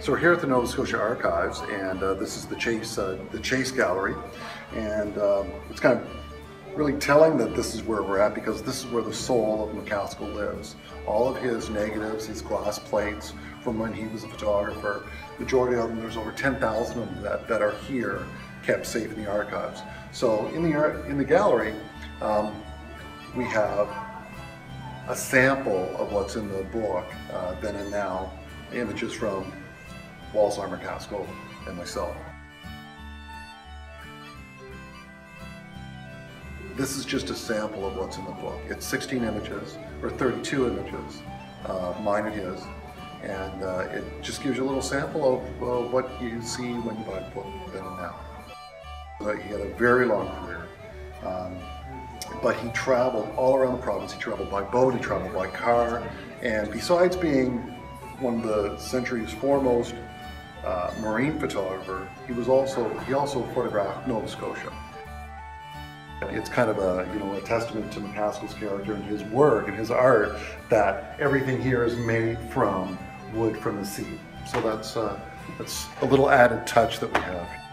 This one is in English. So we're here at the Nova Scotia Archives, and this is the Chase Gallery, and it's kind of really telling that this is where we're at, because this is where the soul of MacAskill lives. All of his negatives, his glass plates from when he was a photographer, majority of them, there's over 10,000 of them that are here, kept safe in the archives. So in the gallery, we have a sample of what's in the book, then and now, images from Wallace MacAskill and myself. This is just a sample of what's in the book. It's 16 images, or 32 images, mine and his, and it just gives you a little sample of what you see when you buy a book, then and now. He had a very long career, but he traveled all around the province. He traveled by boat, he traveled by car, and besides being one of the century's foremost marine photographer, he also photographed Nova Scotia. It's kind of a testament to MacAskill's character and his work and his art that everything here is made from wood from the sea. So that's a little added touch that we have.